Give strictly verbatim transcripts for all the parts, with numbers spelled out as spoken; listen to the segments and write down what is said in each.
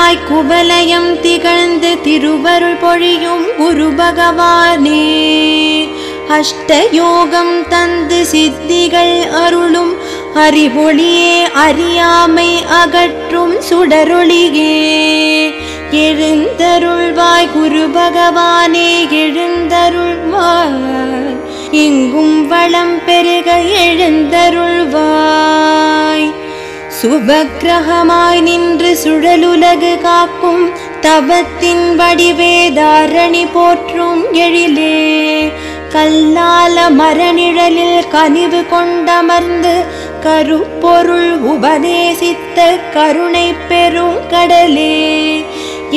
குழலாய் குவலயம் திகழ்ந்து திருவருள் பொழியும் குரு பகவானே அஷ்டயோகம் தந்து சித்திகள் அருளும் அறிவொளியே அறியாமை அகற்றும் சுடரொளியே எழுந்தருள்வாய் குரு பகவானே எழுந்தருள்வாய் இங்கும் வளம் பெருக எழுந்தருள்வாய் சுபக்கிரகமாய் நின்று சுழலுலகு காக்கும் தவத்தின் வடிவே தாரணி போற்றும் எழிலே கல்லால மரநிழலில் கனிவு கொண்டமர்ந்து கருப்பொருள் உபதேசித்த கருணை பெரும் கடலே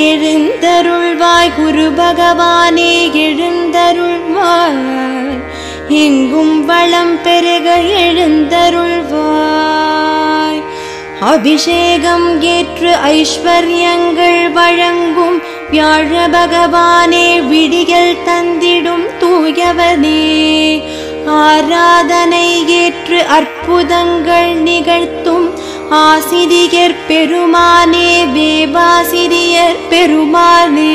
எழுந்தருள்வாய் குரு பகவானே எழுந்தருள்வாய் எங்கும் வளம் பெருக எழுந்தருள்வாய் அபிஷேகம் ஏற்று ஐஸ்வர்யங்கள் வழங்கும் வியாழ பகவானே விடியல் தந்திடும் தூயவனே ஆராதனை ஏற்று அற்புதங்கள் நிகழ்த்தும் ஆசிரியர் பெருமானே வேவாசிரியர் பெருமானே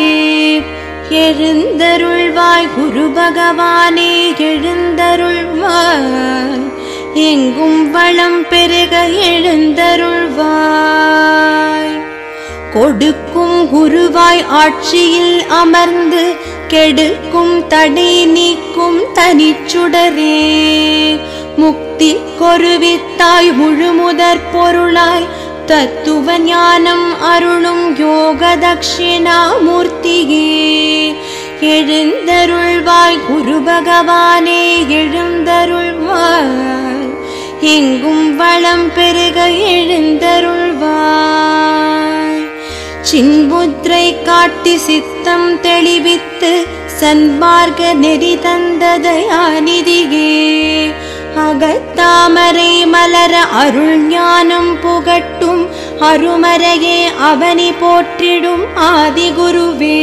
எழுந்தருள்வாய் குரு பகவானே எழுந்தருள்வாய் எங்கும் வளம் பெருக எழுந்தருள்வாய் கொடுக்கும் குருவாய் ஆட்சியில் அமர்ந்து கெடுக்கும் தடை நீக்கும் தனிச்சுடரே முக்தி கொருவித்தாய் முழுமுதற் பொருளாய் தத்துவ ஞானம் அருளும் யோக தட்சிணாமூர்த்தியே எழுந்தருள்வாய் குரு பகவானே எழுந்தருள்வாய் எங்கும் வளம் பெருக எழுந்தருள்வாய் சின்புத்திரை காட்டி சித்தம் தெளிவித்து சன்மார்க்க நெறி தந்ததயாநிதியே அகத்தாமரை மலர அருள் ஞானம் புகட்டும் அருமறையே அவனி போற்றிடும் ஆதி குருவே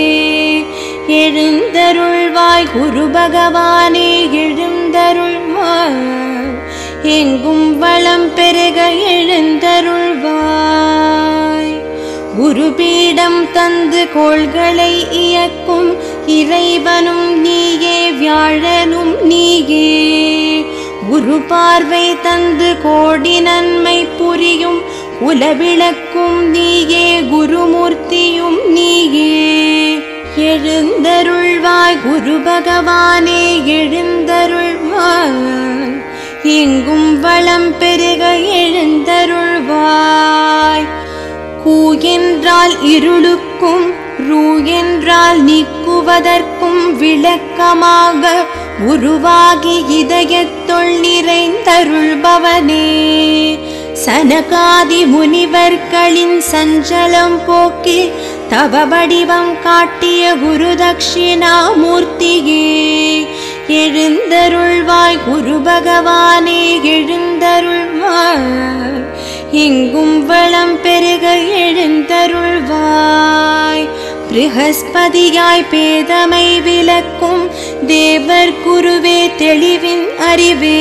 எழுந்தருள்வாய் குரு பகவானே எழுந்தருள்வாய் எங்கும் வளம் பெருக எழுந்தருள்வாய் குருபீடம் தந்து கோள்களை இயக்கும் இறைவனும் நீயே வியாழனும் நீயே குரு பார்வை தந்து கோடி நன்மை புரியும் உலவிளக்கும் நீயே குருமூர்த்தியும் நீயே எழுந்தருள்வாய் குரு பகவானே எழுந்தருள்வாய் எங்கும் வளம் பெருக எழுந்தருள்வாய் கூ என்றால் இருளுக்கும் ரூ என்றால் நீக்குவதற்கும் விளக்கமாக உருவாகி இதயத்துள் நிறைந்தருள்பவனே சனகாதி முனிவர்களின் சஞ்சலம் போக்கி தவ வடிவம் காட்டிய குரு தட்சிணாமூர்த்தியே எழுந்தருள்வாய் குரு பகவானே எழுந்தருள்வாய் எங்கும் வளம் பெருக எழுந்தருள்வாய் ப்ரஹஸ்பதியாய் பேதமை விளக்கும் தேவர் குருவே தெளிவின் அறிவே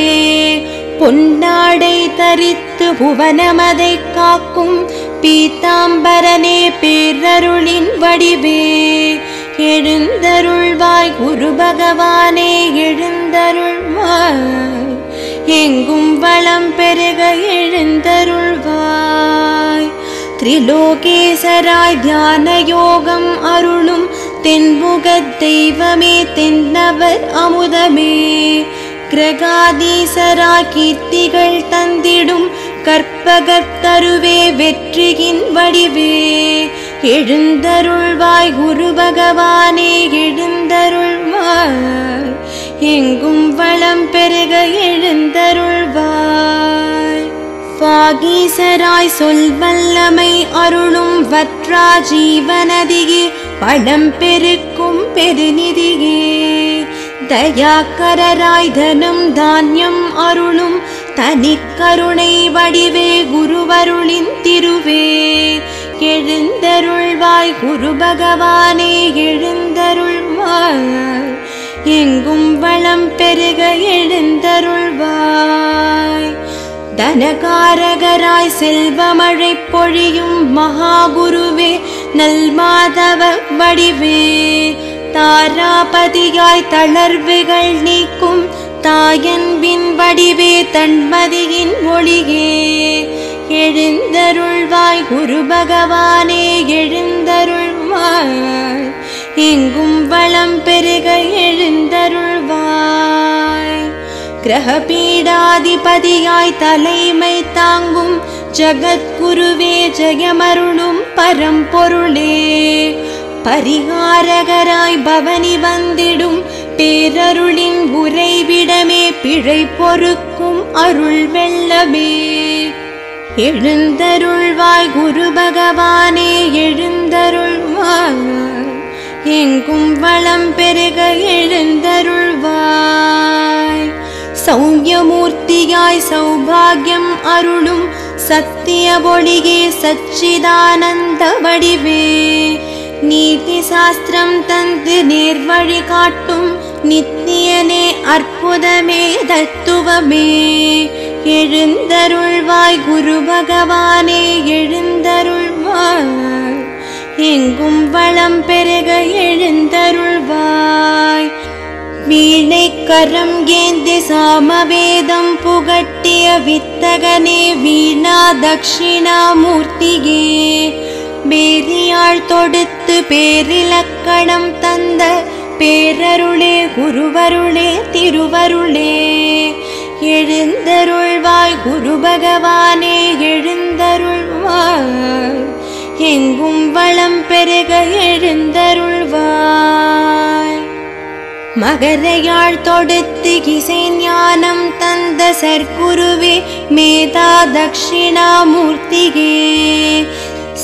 பொன்னாடை தரித்து புவனமதை காக்கும் பீதாம்பரனே பேரருளின் வடிவே எழுந்தருள்வாய் குரு பகவானே எழுந்தருள்வாய் எங்கும் வளம் பெருக எழுந்தருள்வாய் திரிலோகேசராய் தியான யோகம் அருளும் தென்முக தெய்வமே தென்னவர் அமுதமே கிரகாதீசராய் கீர்த்திகள் தந்திடும் கற்பகத்தருவே வெற்றியின் வடிவே எழுந்தருள்வாய் குரு பகவானே எழுந்தருள்வாய் எங்கும் வளம் பெருக எழுந்தருள்வாய் வாகீசராய் சொல்வல்லமை அருளும் வற்றா ஜீவநதியே பழம் பெருக்கும் பெருநிதியே தயாக்கரராய் தனம் தானியம் அருளும் தனிக்கருணை வடிவே குருவருளின் திருவே எழுந்தருள்வாய் குரு பகவானே எழுந்தருள்வாய் எங்கும் வளம் பெருக எழுந்தருள்வாய் தனகாரகராய் செல்வமழை பொழியும் மகாகுருவே नल माधव वडिवे तारापदियाय तलर्वुगळ नीक्कुम तायन्बिन वडिवे तन्मदियिन ओळिये एळिंदरुळ्वाय गुरु भगवाने एळिंदरुळ्वाय एंगुम वलम पेरुग एळिंदरुळ्वाय ग्रहपीडाधिपदियाय तलैमै तांगुम जगद्गुरुवे जयमरुळुम परंपोरुळे परिहारगराय भवनि वंदिडुम पेररुळिन उरैविडमे पिळैपोरुक्कुम अरुळ्वेल्लमे एळुंदरुळ्वाय गुरु भगवाने एळुंदरुळ्वाय एंगुम वलम पेरुग एळुंदरुळ्वाय सौम्यमूर्तियाय सौभाग्यम अरुळुम सत्य बोलिगे सच्चिदानंद वडिवे नीति शास्त्रम तंत्र निर्वळि काट्टुम नित्यने अर्पुदमे तत्वमे एळुंदरुळ्वाय गुरु भगवाने एळुंदरुळ्वाय एंगुम वलम पेरुग एळुंदरुळ्वाय वीणै करम गेंदे सामवेदं पुगट्टिय वित्तगने वीणा दक्षिणा मूर्तिगे बेरियाळ तोडुत्तु पेरिलक्कणम तंद पेररुळे गुरुवरुळे तिरुवरुळे एळुंदरुळ्वाय गुरु भगवाने एळुंदरुळ्वाय एंगुम वलम पेरुग एळुंदरुळ्वाय मगरयाळ तोडुत्तु किसै ज्ञानं तंद सर्गुरुवे मेधा दक्षिणा मूर्तिगे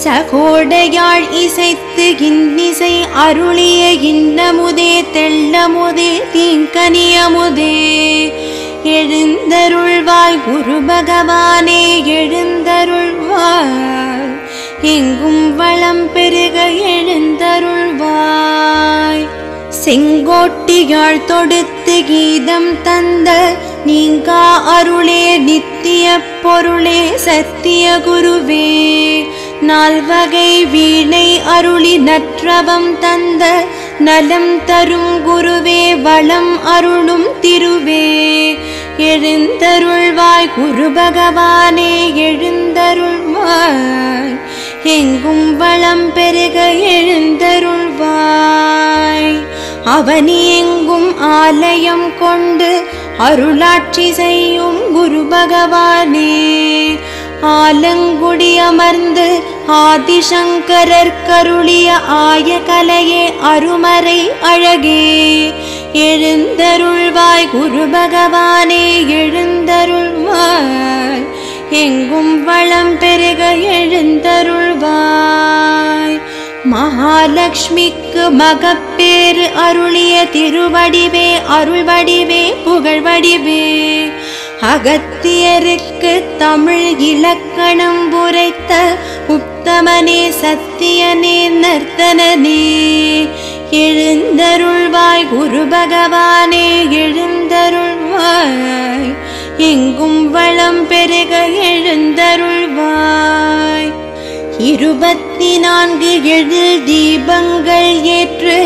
सकोडयाळ इसैत्तु किन्निसै अरुळिय इन्नमुदे तेल्लमुदे तींकनियमुदे एळुंदरुळ्वाय गुरु भगवाने एळुंदरुळ्वाय एंगुम वलम पेरुग एळुंदरुळ्वाय सेंगोट्टियाळ तोडुत्तु गीदं तंद नींगा अरुळे नित्य पोरुळे सत्य गुरुवे नाल्वगै वीणै अरुळि नत्रवं तंद नलं तरुं गुरुवे वलं अरुळुं तिरुवे एळुंदरुळ्वाय गुरु भगवाने एळुंदरुळ्वाय एंगुम वलम पेरुग एळुंदरुळ्वाय அவனி எங்கும் ஆலயம் கொண்டு அருளாட்சி செய்யும் குரு பகவானே आलंगुडी अमर्ंद आदिशंकरर करुलिय आयकलये अरुमरै अलगे एळुंदरुळ्वाय गुरु भगवाने एळुंदरुळ्वाय एंगुम वलम पेरुग एळुंदरुळ्वाय महालक्ष्मीक्कु मगपेर अरुलिय तिरुवडिवे अरुळ्वडिवे पुगळ्वडिवे अगत्तियरुक्कु तमिळ் इलक्कणम् उरैत्त उत्तमने सत्यने नर्तनने एळुंदरुळ्वाय गुरु भगवाने एळुंदरुळ्वाय एंगुम वलम पेरुग एळुंदरुळ्वाय इरुपत्तिनान्गु एழில் दीपங்கள் ஏற்று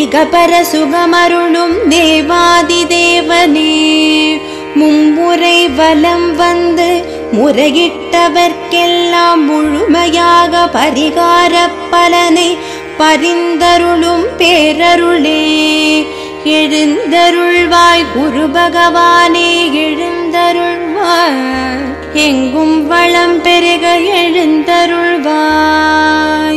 इगपर सुगमरुळुम् देवादि देवने मुम्मुरै वलं वंदु मुरगिट्टवर्क्केल्लाम मुळुमैयाग परिहार पलनै परिंदरुळुम पेररुळे एळुंदरुळ्वाय गुरु भगवाने एळुंदरुळ्वाय एंगुम वलं पेरुग एळुंदरुळ्वाय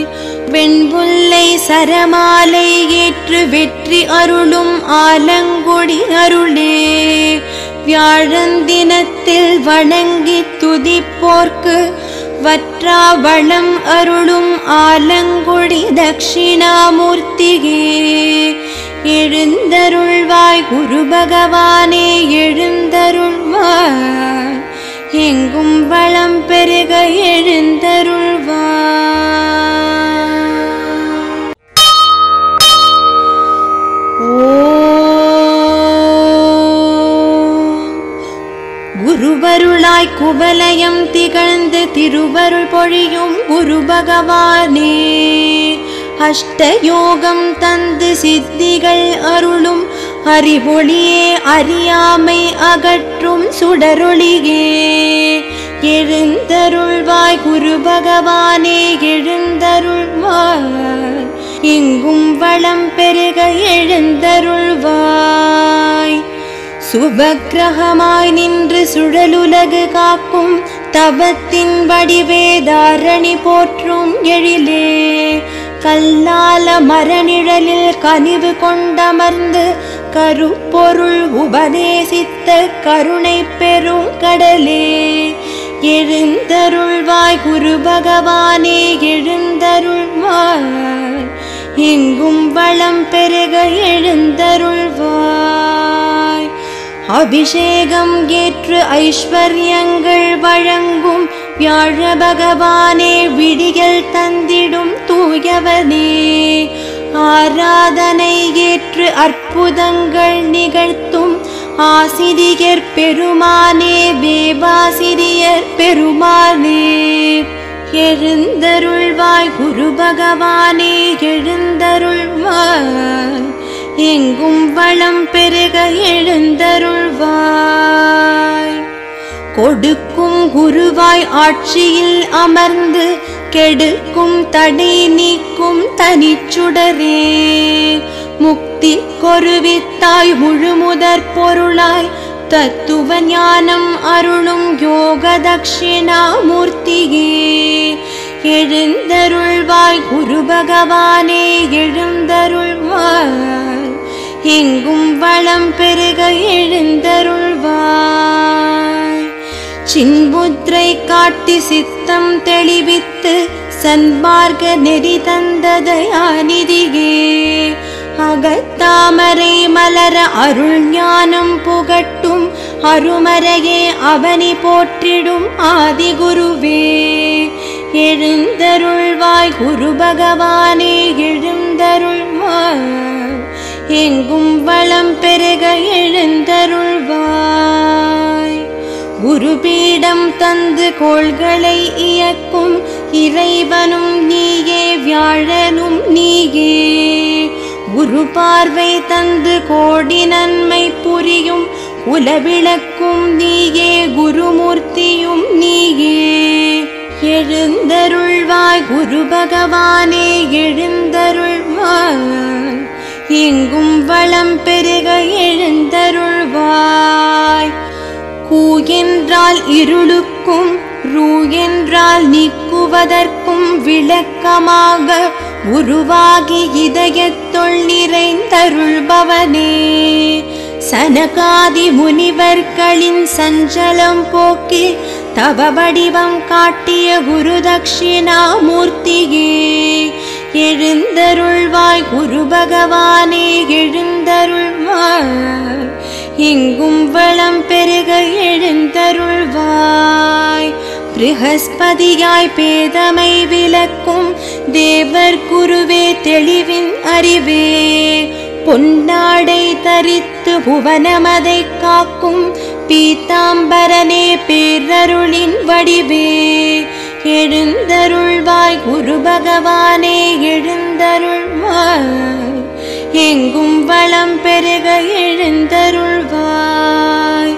वेण्पुल्लै सरमालै एट्टु वेट्रि अरुळुम आलंगुडी अरुळे व्याळंदिनत्तिल वणंगि तुदिप्पोर्क्कु वट्रा वलम अरुळुम आलंगुडी दक्षिणा मूर्तिगे एळुंदरुळ्वाय गुरु भगवाने एळुंदरुळ्वाय एंगुम वलम पेरुग एळुंदरुळ्वाय ओ திருவருளாய் குவலயம் திகழ்ந்து திருவருள் பொழியும் குரு பகவானே, அஷ்டயோகம் தந்து சித்திகள் அருளும் அறிவொளியே, அறியாமை அகற்றும் சுடரொளியே, எழுந்தருள்வாய் குரு பகவானே, எழுந்தருள்வாய், எங்கும் வளம் பெருக எழுந்தருள்வாய். சுபக்கிரகமாய் நின்று சுழலுலகு காக்கும் தவத்தின் வடிவே தாரணி போற்றும் எழிலே, கல்லால மரநிழலில் கனிவு கொண்டமர்ந்து கருப்பொருள் உபதேசித்த கருணை பெரும் கடலே, எழுந்தருள்வாய் குரு பகவானே, எழுந்தருள்வாய், எங்கும் வளம் பெருக எழுந்தருள்வாய். அபிஷேகம் ஏற்று ஐஸ்வர்யங்கள் வழங்கும் வியாழ பகவானே, விடியல் தந்திடும் தூயவனே, ஆராதனை ஏற்று அற்புதங்கள் நிகழ்த்தும் ஆசிரியர் பெருமானே, வேவாசிரியர் பெருமானே, எழுந்தருள்வாய் குரு பகவானே, எழுந்தருள்வாய், எங்கும் வளம் பெருக எழுந்தருள்வாய். கொடுக்கும் குருவாய் ஆட்சியில் அமர்ந்து கெடுக்கும் தடை நீக்கும் தனிச்சுடரே, முக்தி கொருவித்தாய் முழுமுதற் பொருளாய் தத்துவ ஞானம் அருளும் யோக தட்சிணாமூர்த்தியே, எழுந்தருள்வாய் குரு பகவானே, எழுந்தருள்வாய், எங்கும் வளம் பெருக எழுந்தருள்வாய். சின்முத்திரை காட்டி சித்தம் தெளிவித்து சன்மார்க்க நெறி தந்ததயாநிதியே, அகத்தாமரை மலர அருள் ஞானம் புகட்டும் அருமறையே, அவனி போற்றிடும் ஆதிகுருவே, எழுந்தருள்வாய் குரு பகவானே, எழுந்தருள்வாய், எங்கும் வளம் பெருக எழுந்தருள்வாய். குருபீடம் தந்து கோள்களை இயக்கும் இறைவனும் நீயே, வியாழனும் நீயே, குரு பார்வை தந்து கோடி நன்மை புரியும் உலவிளக்கும் நீயே, குருமூர்த்தியும் நீயே, எழுந்தருள்வாய் குரு பகவானே, எழுந்தருள்வாய், எங்கும் வளம் பெருக எழுந்தருள்வாய். கூ என்றால் இருளுக்கும், ரூ என்றால் நீக்குவதற்கும் விளக்கமாக உருவாகி இதயத்துள் நிறைந்தருள்பவனே, சனகாதி முனிவர்களின் சஞ்சலம் போக்கி தவ வடிவம் காட்டிய குரு தட்சிணாமூர்த்தியே, எழுந்தருள்வாய் குரு பகவானே, எழுந்தருள்வாய், எங்கும் வளம் பெருக எழுந்தருள்வாய். ப்ரஹஸ்பதியாய் பேதமை விளக்கும் தேவர் குருவே, தெளிவின் அறிவே, பொன்னாடை தரித்து புவனமதை காக்கும் பீதாம்பரனே, பேரருளின் வடிவே, எழுந்தருள்வாய் குரு பகவானே, எழுந்தருள்வாய், எங்கும் வளம் பெருக எழுந்தருள்வாய்.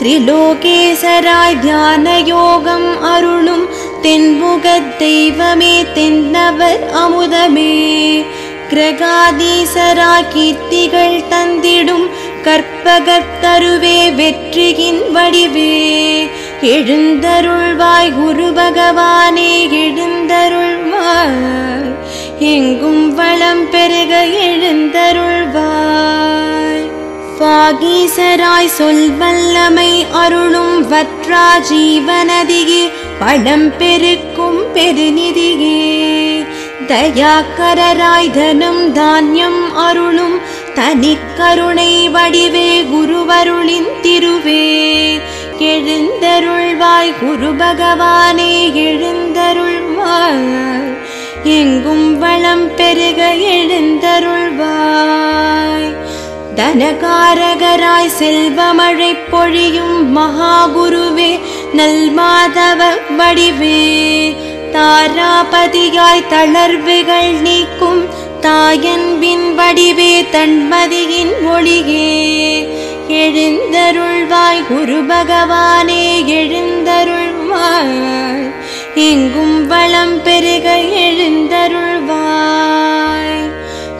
திரிலோகேசராய் தியான யோகம் அருளும் தென்முக தெய்வமே, தென்னவர் அமுதமே, கிரகாதீசராய் கீர்த்திகள் தந்திடும் கற்பகத்தருவே, வெற்றியின் வடிவே, எழுந்தருள்வாய் குரு பகவானே, எழுந்தருள்வாய், எங்கும் வளம் பெருக எழுந்தருள்வாய். பாகீசராய் சொல்வல்லமை அருளும் வற்றா ஜீவநதியே, பழம் பெருக்கும் பெருநிதியே, தயாக்கரராய் தனும் தானியம் அருளும் தனிக்கருணை வடிவே, குருவருளின் திருவே, எழுந்தருள்வாய் குரு பகவானே, எழுந்தருள்வாய், எங்கும் வளம் பெருக எழுந்தருள்வாய். தனகாரகராய் செல்வமழை பொழியும் மகாகுருவே நல்மாதவ வடிவே தாராபதியாய் தளர்வுகள் நீக்கும் தாயன்பின் வடிவே தன்மதியின் ஒளியே எழுந்தருள்வாய் குரு பகவானே எழுந்தருள்வாய் எங்கும் வளம் பெருக எழுந்தருள்வாய்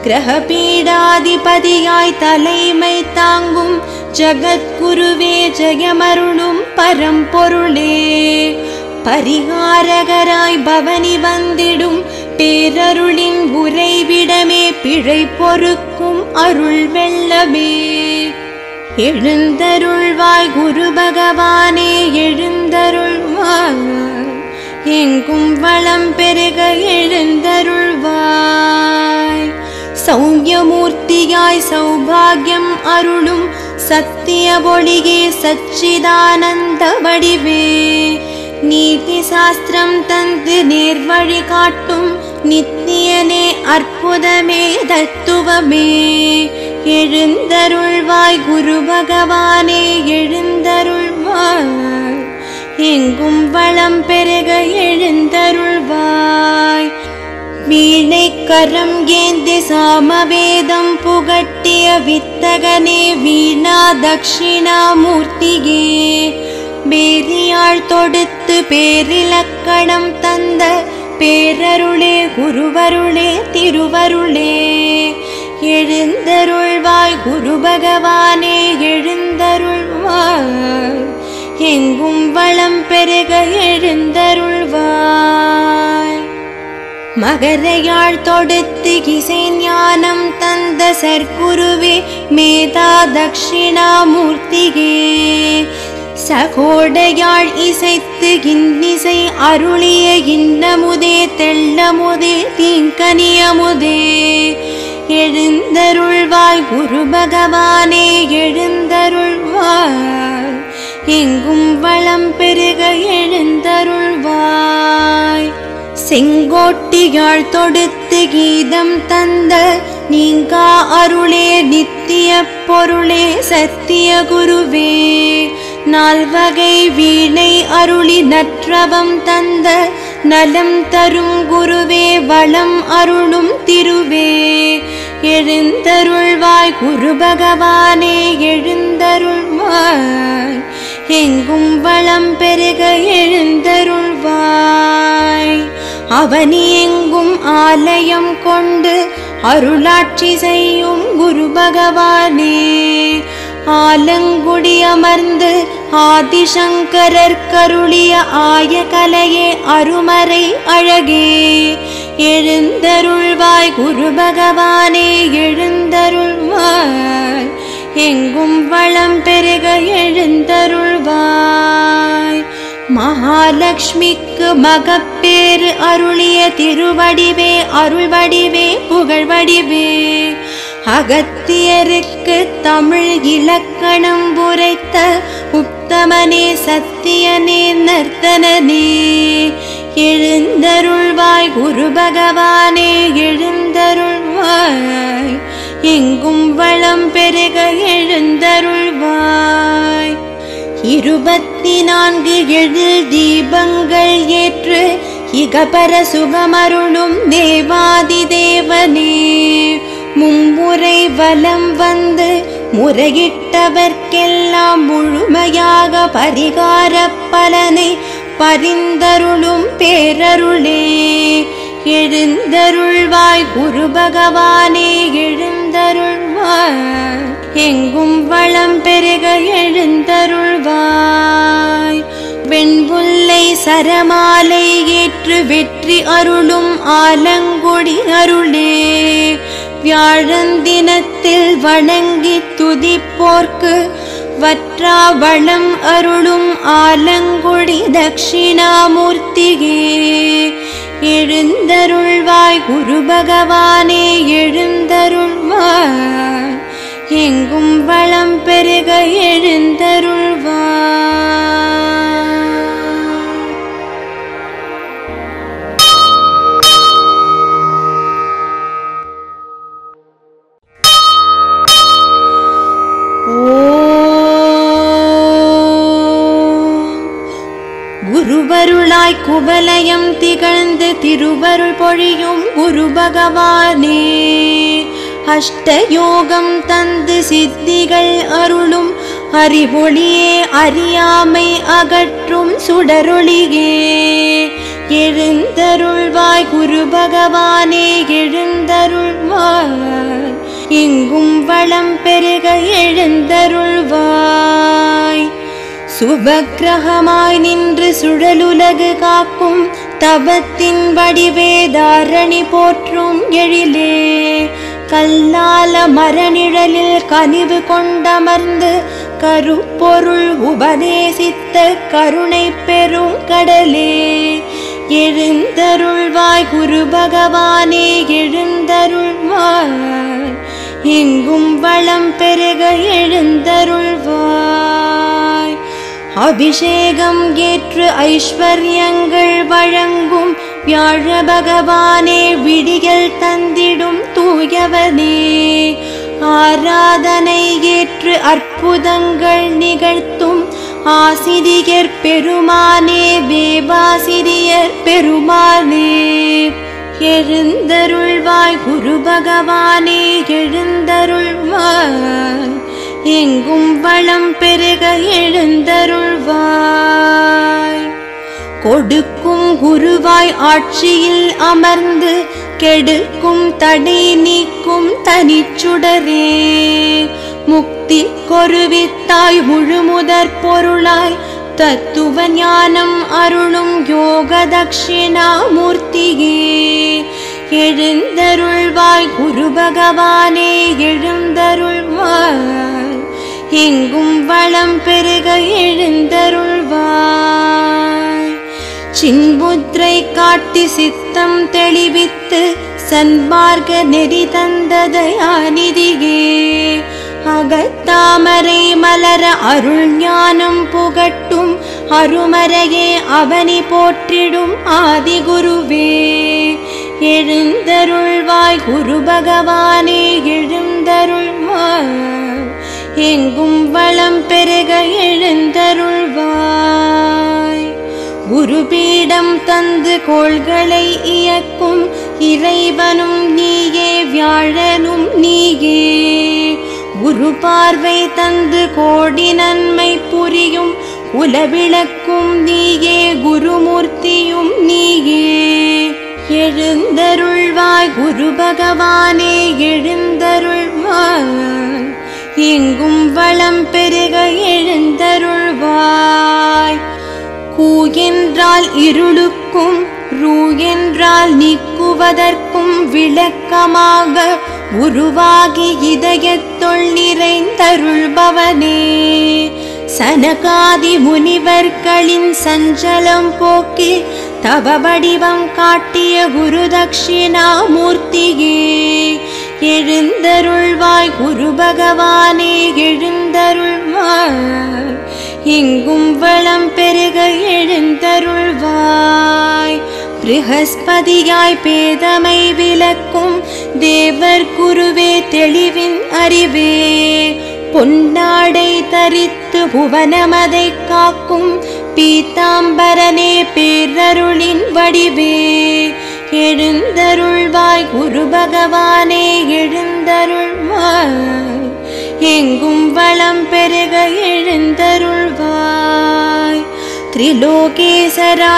கிரகபீடாதிபதியாய் தலைமை தாங்கும் ஜகத்குருவே ஜெயமருளும் பரம்பொருளே பரிகாரகராய் பவனி வந்திடும் பேரருளின் உறைவிடமே பிழை பொறுக்கும் அருள் வெள்ளமே எழுந்தருள்வாய் குரு பகவானே எழுந்தருள்வாய் எங்கும் வளம் பெருக எழுந்தருள்வாய் சௌம்யமூர்த்தியாய் சௌபாகியம் அருளும் சத்திய ஒளியே சச்சிதானந்த வடிவே நீதி சாஸ்திரம் தந்து நேர்வழி காட்டும் நித்தியனே அற்புதமே தத்துவமே எழுந்தருள்வாய் குரு பகவானே எழுந்தருள்வாய் எங்கும் வளம் பெருக எழுந்தருள்வாய் வீணை கரம் ஏந்தி சாமவேதம் புகட்டிய வித்தகனே வீணா தட்சிணாமூர்த்தியே பேரியாழ் தொடுத்து பேரிலக்கணம் தந்த பேரருளே குருவருளே திருவருளே எழுந்தருள்வாய் குரு பகவானே எழுந்தருள்வாய் எங்கும் வளம் பெருக எழுந்தருள்வாய் மகரையாழ் தொடுத்து இசை ஞானம் தந்த சற்குருவே மேதா தட்சிணாமூர்த்தியே சகோடையாழ் இசைத்து இன்னிசை அருளிய இன்னமுதே தெள்ளமுதே தீங்கனியமுதே எழுந்தருள்வாய் குரு பகவானே எழுந்தருள்வாய் எங்கும் வளம் பெருக எழுந்தருள்வாய் செங்கோட்டியாழ் தொடுத்து கீதம் தந்த நீங்கா அருளே நித்திய பொருளே சத்திய குருவே நால்வகை வீணை அருளி நற்றவம் தந்த நலம் தரும் குருவே வளம் அருளும் திருவே எழுந்தருள்வாய் குரு பகவானே எழுந்தருள்வாய் எங்கும் வளம் பெருக எழுந்தருள்வாய் அவனி எங்கும் ஆலயம் கொண்டு அருளாட்சி செய்யும் குரு பகவானே ஆலங்குடி அமர்ந்து ஆதிசங்கரர் கருளிய ஆய கலையே அருமறை அழகே எழுந்தருள்வாய் குரு பகவானே எழுந்தருள்வாய் எங்கும் வளம் பெருக எழுந்தருள்வாய் மகாலட்சுமிக்கு மகப்பேறு அருளிய திருவடிவே அருள் வடிவே புகழ் வடிவே அகத்தியருக்கு தமிழ் இலக்கணம் உரைத்த உத்தமனே சத்தியனே நர்த்தனனே எழுந்தருள்வாய் குரு பகவானே எழுந்தருள்வாய் எங்கும் வளம் பெருக எழுந்தருள்வாய் இருபத்தி நான்கு எழில் தீபங்கள் ஏற்று இகபர சுகமருளும் தேவாதி தேவனே மும்முறை வலம் வந்து முறையிட்டவர்க்கெல்லாம் முழுமையாக பரிகார பலனை பரிந்தருளும் பேரருளே எழுந்தருள்வாய் குரு பகவானே எழுந்தருள்வாய் எங்கும் வளம் பெருக எழுந்தருள்வாய் வெண்புல்லை சரமாலை ஏற்று வெற்றி அருளும் ஆலங்குடி அருளே வியாழந்தினத்தில் வணங்கி துதிப்போர்க்கு வற்றா வளம் அருளும் ஆலங்குடி தட்சிணாமூர்த்தியே எழுந்தருள்வாய் குரு பகவானே எழுந்தருள்வாய் எங்கும் வளம் பெருக எழுந்தருள்வாய் குருவாய் குவலயம் திகழ்ந்து திருவருள் பொழியும் குரு பகவானே, அஷ்டயோகம் தந்து சித்திகள் அருளும் அறிவொளியே, அறியாமை அகற்றும் சுடரொளியே, எழுந்தருள்வாய் குரு பகவானே, எழுந்தருள்வாய், எங்கும் வளம் பெருக எழுந்தருள்வாய். சுபக்கிரகமாய் நின்று சுழலுலகு காக்கும் தவத்தின் வடிவே தாரணி போற்றும் எழிலே, கல்லால மரநிழலில் கனிவு கொண்டமர்ந்து கருப்பொருள் உபதேசித்த கருணை பெரும் கடலே, எழுந்தருள்வாய் குரு பகவானே, எழுந்தருள்வாய், எங்கும் வளம் பெருக எழுந்தருள்வாய். அபிஷேகம் ஏற்று ஐஸ்வர்யங்கள் வழங்கும் வியாழ பகவானே, விடியல் தந்திடும் தூயவனே, ஆராதனை ஏற்று அற்புதங்கள் நிகழ்த்தும் ஆசிரியர் பெருமானே, வேபாசிரியர் பெருமானே, எழுந்தருள்வாய் குரு பகவானே, எழுந்தருள்வாய், எங்கும் வளம் பெருக எழுந்தருள்வாய். கொடுக்கும் குருவாய் ஆட்சியில் அமர்ந்து கெடுக்கும் தடை நீக்கும் தனிச்சுடரே, முக்தி கொருவித்தாய் முழுமுதற் பொருளாய் தத்துவ ஞானம் அருளும் யோக தட்சிணாமூர்த்தியே, எழுந்தருள்வாய் குரு பகவானே, எழுந்தருள்வாய், எங்கும் வளம் பெருக எழுந்தருள்வாய். சின்முத்திரை காட்டி சித்தம் தெளிவித்து சன்மார்க்க நெறி தந்ததயாநிதியே, அகத்தாமரை மலர அருள் ஞானம் புகட்டும் அருமறையே, அவனை போற்றிடும் ஆதி குருவே, எழுந்தருள்வாய் குரு பகவானே, எழுந்தருள்வாய், எங்கும் வளம் பெருக எழுந்தருள்வாய். குருபீடம் தந்து கோள்களை இயக்கும் இறைவனும் நீயே, வியாழனும் நீயே, குரு பார்வை தந்து கோடி நன்மை புரியும் உலவிளக்கும் நீயே, குருமூர்த்தியும் நீயே, எழுந்தருள்வாய் குரு பகவானே, எழுந்தருள்வாய், எங்கும் வளம் பெருக எழுந்தருள்வாய். கூ என்றால் இருளுக்கும், ரூ என்றால் நீக்குவதற்கும் விளக்கமாக உருவாகி இதயத்துள் நிறைந்தருள்பவனே, சனகாதி முனிவர்களின் சஞ்சலம் போக்கி தவ வடிவம் காட்டிய குரு தட்சிணாமூர்த்தியே, எழுந்தருள்வாய் குரு பகவானே, எழுந்தருள்வாய், எங்கும் வளம் பெருக எழுந்தருள்வாய். ப்ரஹஸ்பதியாய் பேதமை விளக்கும் தேவர் குருவே, தெளிவின் அறிவே, பொன்னாடை தரித்து புவனமதை காக்கும் பீதாம்பரனே, பேரருளின் வடிவே, எழுந்தருள்வாய் குரு பகவானே, எழுந்தருள்வாய், எங்கும் வளம் பெருக எழுந்தருள்வாய். திரிலோகேசரா